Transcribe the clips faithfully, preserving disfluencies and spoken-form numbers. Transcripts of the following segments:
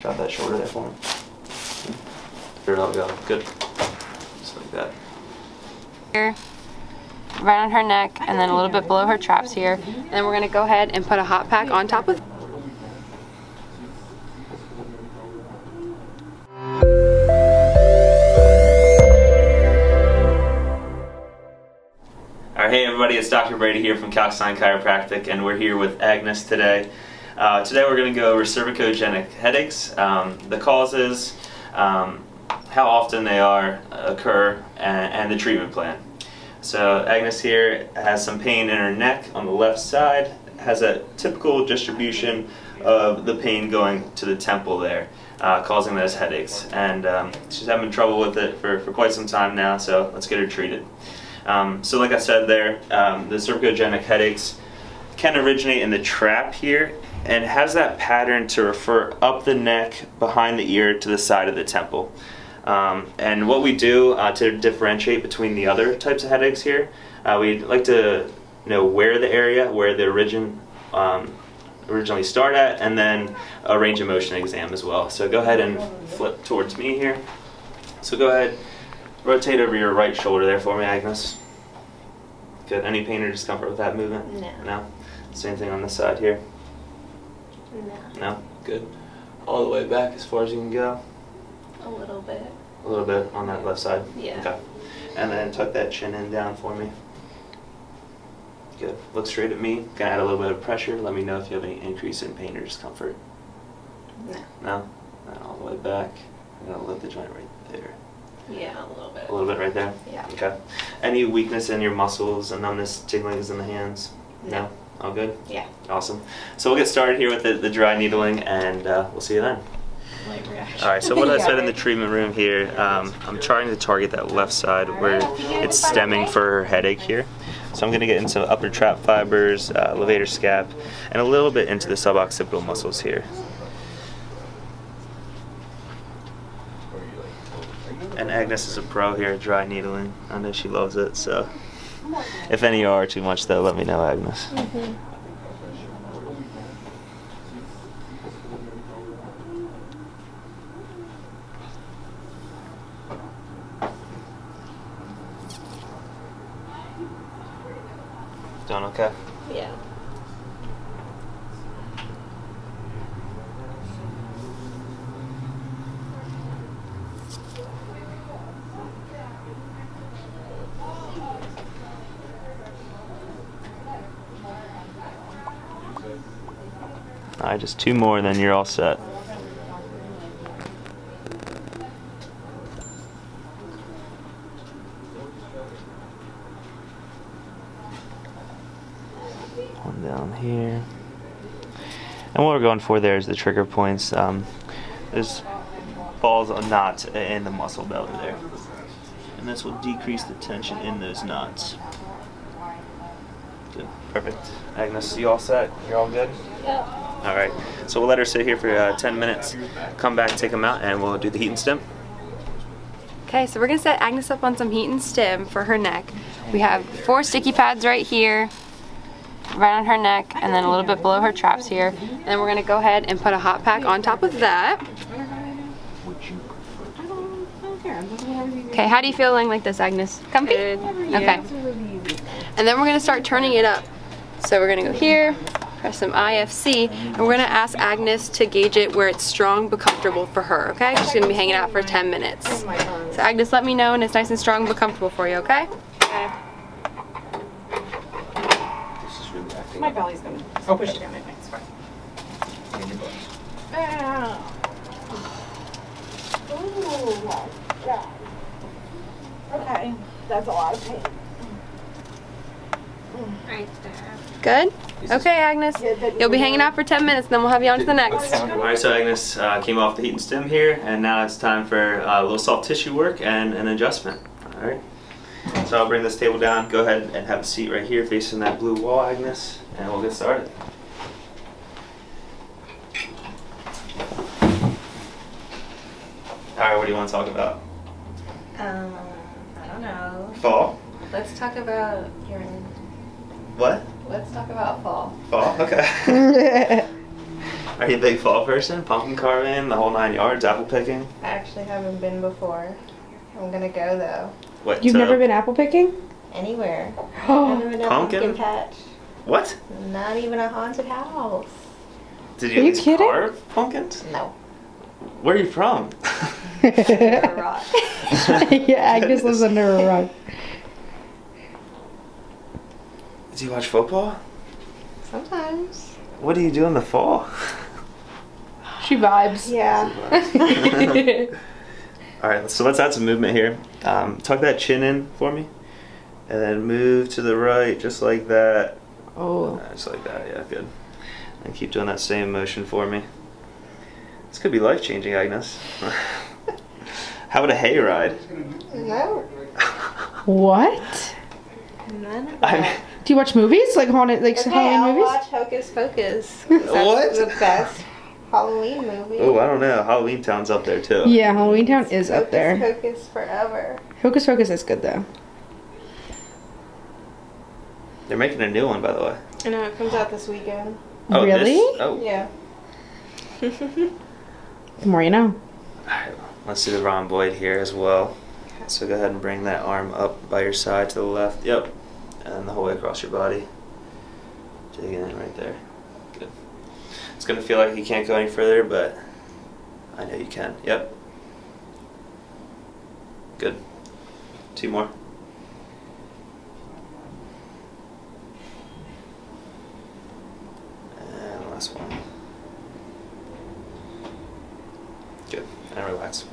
Drop that shoulder there for him. Here that'll go. Good. Just like that. Here, right on her neck, and then a little bit below her traps here. And then we're gonna go ahead and put a hot pack on top of. Alright, hey everybody, it's Doctor Brady here from Kalkstein Chiropractic, and we're here with Agnes today. Uh, today we're going to go over cervicogenic headaches, um, the causes, um, how often they are, occur, and, and the treatment plan. So Agnes here has some pain in her neck on the left side, has a typical distribution of the pain going to the temple there, uh, causing those headaches. And um, she's having trouble with it for, for quite some time now, so let's get her treated. Um, so like I said there, um, the cervicogenic headaches can originate in the trap here, and has that pattern to refer up the neck, behind the ear, to the side of the temple. Um, and what we do uh, to differentiate between the other types of headaches here, uh, we'd like to know where the area, where the origin um, originally start at, and then a range of motion exam as well. So go ahead and flip towards me here. So go ahead, rotate over your right shoulder there for me, Agnes. Good. Any pain or discomfort with that movement? No. No? Same thing on this side here? No. No? Good. All the way back as far as you can go? A little bit. A little bit on that left side? Yeah. Okay. And then tuck that chin in down for me. Good. Look straight at me. Gonna add a little bit of pressure. Let me know if you have any increase in pain or discomfort. No. No? And all the way back. I'm gonna lift the joint right there. Yeah, a little bit. A little bit right there? Yeah. Okay. Any weakness in your muscles and numbness, tinglings in the hands? No. No? All good? Yeah. Awesome. So we'll get started here with the, the dry needling, and uh, we'll see you then. Light reaction. All right, so what I said in the treatment room here, um, I'm trying to target that left side where it's stemming for her headache here. So I'm going to get into upper trap fibers, uh, levator scap, and a little bit into the suboccipital muscles here. And Agnes is a pro here at dry needling. I know she loves it, so if any are too much though, let me know, Agnes. Mm-hmm. Doing okay? Yeah. Alright, just two more and then you're all set. One down here. And what we're going for there is the trigger points. Um, there's balls of knots in the muscle belly there. And this will decrease the tension in those knots. Good. Perfect. Agnes, you all set? You're all good? Yeah. All right, so we'll let her sit here for uh, ten minutes, come back, take them out, and we'll do the heat and stim. Okay, so we're gonna set Agnes up on some heat and stim for her neck. We have four sticky pads right here, right on her neck, and then a little bit below her traps here. And then we're gonna go ahead and put a hot pack on top of that. Okay, how do you feel lying like this, Agnes? Comfy? Okay. And then we're gonna start turning it up. So we're gonna go here, press some I F C, and we're going to ask Agnes to gauge it where it's strong but comfortable for her, okay? She's going to be hanging out for ten minutes. So Agnes, let me know when it's nice and strong but comfortable for you, okay? Okay. My belly's going to push down my neck, it's fine. Okay, that's a lot of pain. Right there. Good? Okay, Agnes. You'll be hanging out for ten minutes, then we'll have you on to the next. Alright, so Agnes uh, came off the heat and stim here, and now it's time for uh, a little soft tissue work and an adjustment. Alright. So I'll bring this table down, go ahead and have a seat right here facing that blue wall, Agnes, and we'll get started. Alright, what do you want to talk about? Um, I don't know. Fall? Let's talk about your... What? Let's talk about fall. Fall? Okay. Are you a big fall person? Pumpkin carving, the whole nine yards, apple picking? I actually haven't been before. I'm gonna go though. What? You've so? never been apple picking? Anywhere. Oh. Never been pumpkin? pumpkin patch. What? Not even a haunted house. Did you, Are you kidding? carve pumpkins? No. Where are you from? Under a rock. Yeah, Agnes lives under a rock. Do you watch football? Sometimes. What do you do in the fall? She vibes. Yeah. She vibes. All right, so let's add some movement here. Um, tuck that chin in for me, and then move to the right, just like that. Oh. Just like that. Yeah, good. And keep doing that same motion for me. This could be life-changing, Agnes. How about a hayride? No. What? None of that. Do you watch movies like haunted, like okay, Halloween I'll movies? I watch Hocus Pocus. That's what? The best Halloween movie. Oh, I don't know. Halloween Town's up there too. Yeah, Halloween Town it's is Hocus up there. Hocus Pocus forever. Hocus Pocus is good though. They're making a new one, by the way. I know it comes out this weekend. Oh, really? This? Oh, yeah. The more you know. All right, let's do the rhomboid here as well. So go ahead and bring that arm up by your side to the left. Yep. And the whole way across your body. Digging in right there. Good. It's going to feel like you can't go any further, but I know you can. Yep. Good. Two more. And last one. Good. And relax.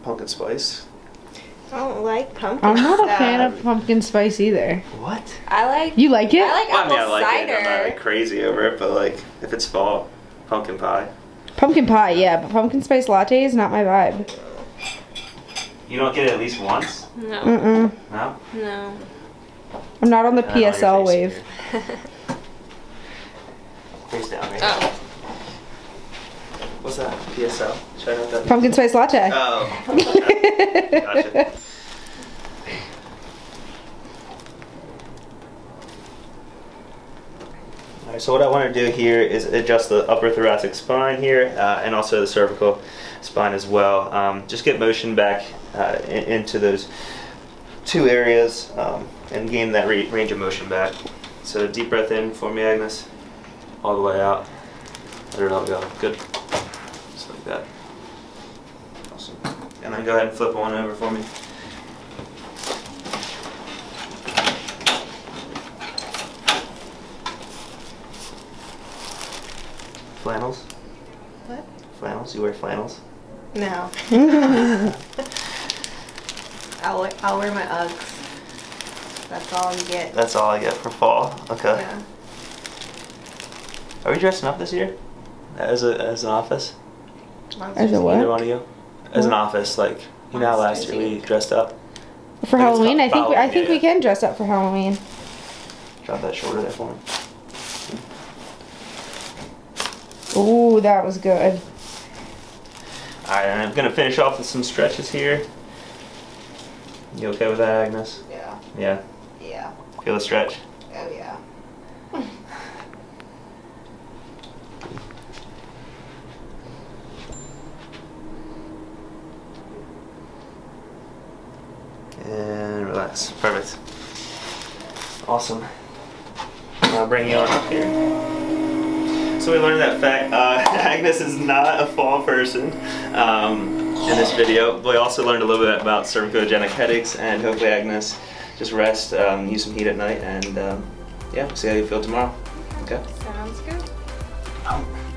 Pumpkin spice. I don't like pumpkin spice. I'm not stuff. a fan of pumpkin spice either. What? I like. You like it? I like well, apple I mean, I like cider. It. I'm not like, crazy over it, but like if it's fall, pumpkin pie. Pumpkin pie, yeah, but pumpkin spice latte is not my vibe. You don't get it at least once? No. Mm-mm. No? No. I'm not on the P S L wave. Face down right now. Oh. What's that? P S L? Should I know what that means? Pumpkin spice latte. Oh. Gotcha. All right, so what I want to do here is adjust the upper thoracic spine here uh, and also the cervical spine as well. Um, just get motion back uh, in, into those two areas um, and gain that re range of motion back. So deep breath in for me, Agnes. All the way out. Let it all go. Good. Just like that. Awesome. And then go ahead and flip one over for me. Flannels? What? Flannels? You wear flannels? No. I'll, I'll wear my Uggs. That's all you get. That's all I get for fall? Okay. Yeah. Are we dressing up this year? As a as an office? As a what? Either one of you? As an office, like you know how last year we dressed up? For Halloween? I think we, I think we can dress up for Halloween. Drop that shoulder there for me. Ooh, that was good. Alright, and I'm gonna finish off with some stretches here. You okay with that, Agnes? Yeah. Yeah. Yeah. Feel the stretch? Oh yeah. And relax. Perfect. Awesome. I'll bring you on up here. So we learned that fact. Uh, Agnes is not a fall person um, in this video. We also learned a little bit about cervicogenic headaches, and hopefully Agnes just rest, um, use some heat at night, and um, yeah, see how you feel tomorrow. Okay. Sounds good. Um,